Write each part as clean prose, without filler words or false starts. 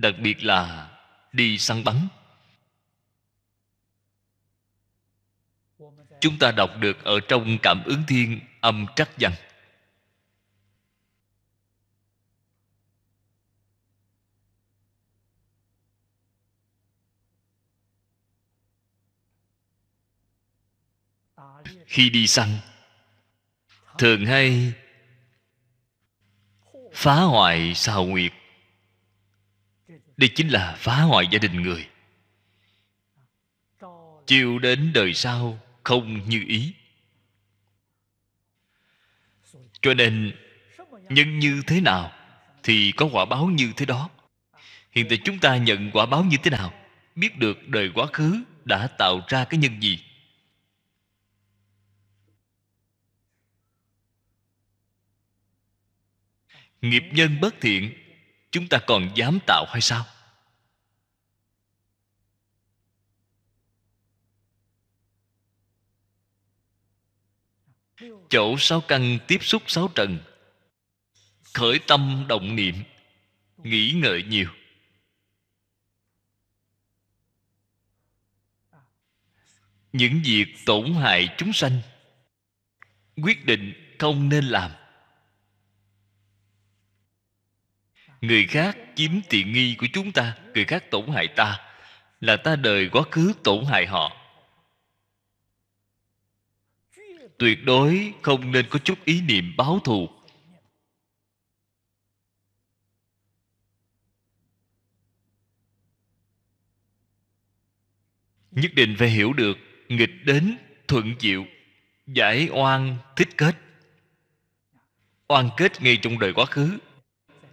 đặc biệt là đi săn bắn. Chúng ta đọc được ở trong Cảm Ứng Thiên âm trắc văn. Khi đi săn, thường hay phá hoại sao nguyệt. Đây chính là phá hoại gia đình người, chiêu đến đời sau không như ý. Cho nên nhân như thế nào thì có quả báo như thế đó. Hiện tại chúng ta nhận quả báo như thế nào, biết được đời quá khứ đã tạo ra cái nhân gì. Nghiệp nhân bất thiện, chúng ta còn dám tạo hay sao? Chỗ sáu căn tiếp xúc sáu trần, khởi tâm động niệm, nghĩ ngợi nhiều, những việc tổn hại chúng sanh, quyết định không nên làm. Người khác chiếm tiện nghi của chúng ta, người khác tổn hại ta, là ta đời quá khứ tổn hại họ. Tuyệt đối không nên có chút ý niệm báo thù. Nhất định phải hiểu được nghịch đến thuận chịu, giải oan thích kết. Oan kết ngay trong đời quá khứ,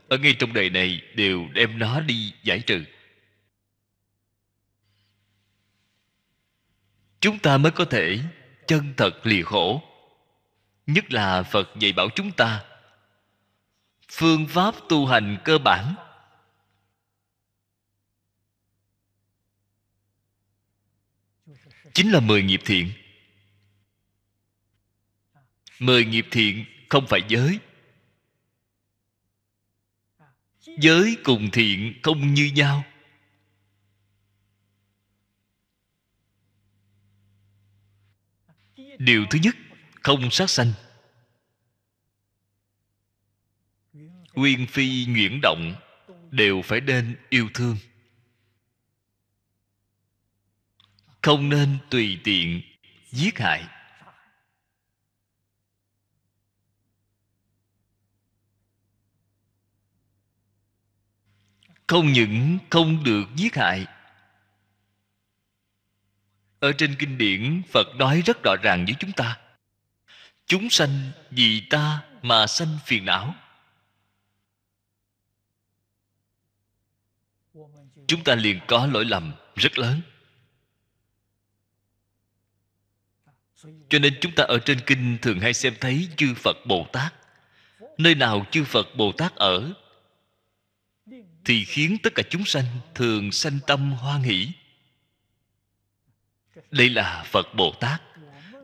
ở ngay trong đời này đều đem nó đi giải trừ. Chúng ta mới có thể chân thật lìa khổ. Nhất là Phật dạy bảo chúng ta phương pháp tu hành cơ bản. Chính là 10 nghiệp thiện. 10 nghiệp thiện không phải giới. Giới cùng thiện không như nhau. Điều thứ nhất, không sát sanh. Nguyên phi nhuyễn động đều phải nên yêu thương, không nên tùy tiện giết hại. Không những không được giết hại, ở trên kinh điển Phật nói rất rõ ràng với chúng ta: chúng sanh vì ta mà sanh phiền não. Chúng ta liền có lỗi lầm rất lớn. Cho nên chúng ta ở trên kinh thường hay xem thấy chư Phật Bồ Tát. Nơi nào chư Phật Bồ Tát ở thì khiến tất cả chúng sanh thường sanh tâm hoan hỷ. Đây là Phật Bồ Tát.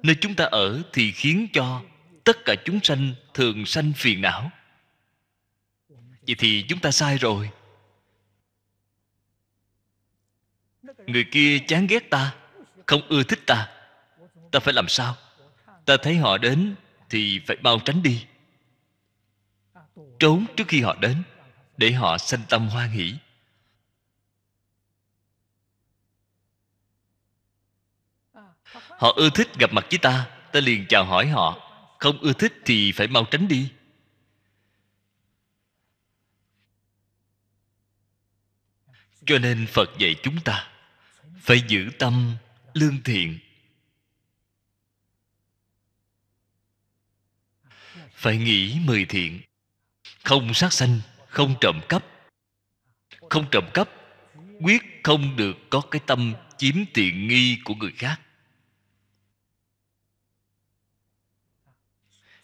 Nơi chúng ta ở thì khiến cho tất cả chúng sanh thường sanh phiền não. Vậy thì chúng ta sai rồi. Người kia chán ghét ta, không ưa thích ta, ta phải làm sao? Ta thấy họ đến thì phải mau tránh đi, trốn trước khi họ đến, để họ sanh tâm hoan hỷ. Họ ưa thích gặp mặt với ta, ta liền chào hỏi họ. Không ưa thích thì phải mau tránh đi. Cho nên Phật dạy chúng ta phải giữ tâm lương thiện, phải nghĩ 10 thiện. Không sát sanh, không trộm cắp. Không trộm cắp, quyết không được có cái tâm chiếm tiện nghi của người khác.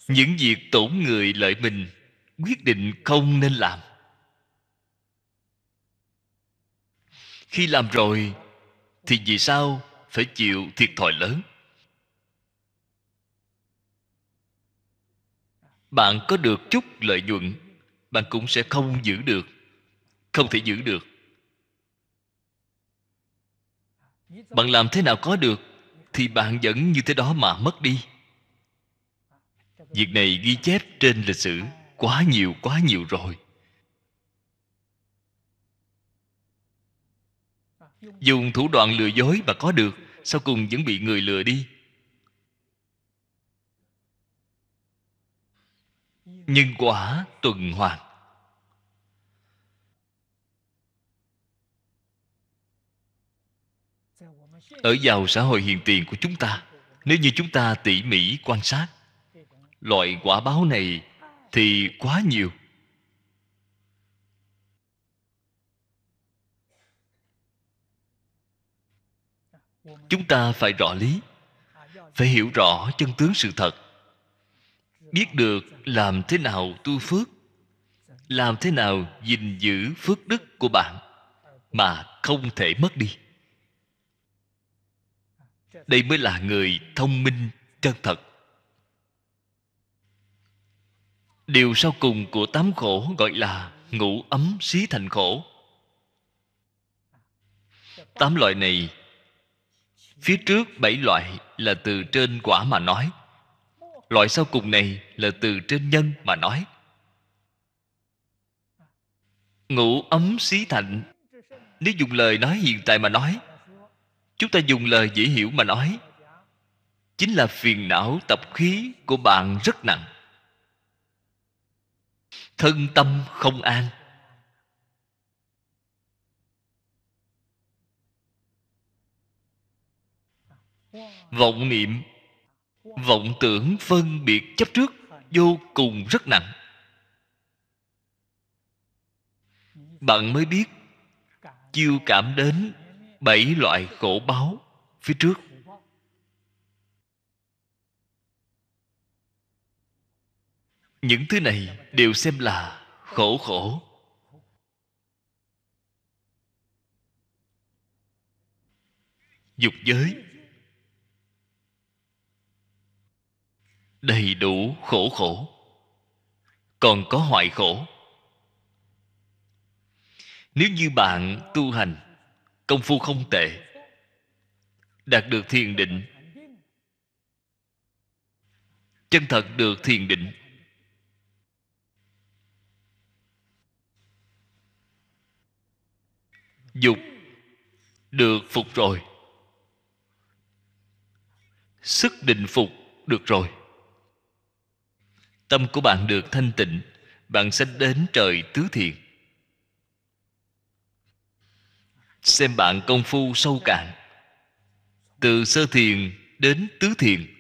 Những việc tổn người lợi mình, quyết định không nên làm. Khi làm rồi thì vì sao phải chịu thiệt thòi lớn? Bạn có được chút lợi nhuận, bạn cũng sẽ không giữ được, không thể giữ được. Bạn làm thế nào có được thì bạn vẫn như thế đó mà mất đi. Việc này ghi chép trên lịch sử quá nhiều rồi. Dùng thủ đoạn lừa dối mà có được, sau cùng vẫn bị người lừa đi. Nhân quả tuần hoàn. Ở vào xã hội hiện tiền của chúng ta, nếu như chúng ta tỉ mỉ quan sát, loại quả báo này thì quá nhiều. Chúng ta phải rõ lý, phải hiểu rõ chân tướng sự thật, biết được làm thế nào tu phước, làm thế nào gìn giữ phước đức của bạn mà không thể mất đi. Đây mới là người thông minh chân thật. Điều sau cùng của 8 khổ gọi là ngũ ấm xí thành khổ. 8 loại này, phía trước 7 loại là từ trên quả mà nói, loại sau cùng này là từ trên nhân mà nói. Ngũ ấm xí thành, nếu dùng lời nói hiện tại mà nói, chúng ta dùng lời dễ hiểu mà nói, chính là phiền não tập khí của bạn rất nặng, thân tâm không an. Vọng niệm, vọng tưởng phân biệt chấp trước vô cùng rất nặng. Bạn mới biết chiêu cảm đến 7 loại khổ báo phía trước. Những thứ này đều xem là khổ. Dục giới đầy đủ khổ. Còn có hoại khổ. Nếu như bạn tu hành công phu không tệ, đạt được thiền định, chân thật được thiền định, dục được phục rồi, sức định phục được rồi, tâm của bạn được thanh tịnh, bạn sanh đến trời tứ thiền. Xem bạn công phu sâu cạn, từ sơ thiền đến tứ thiền,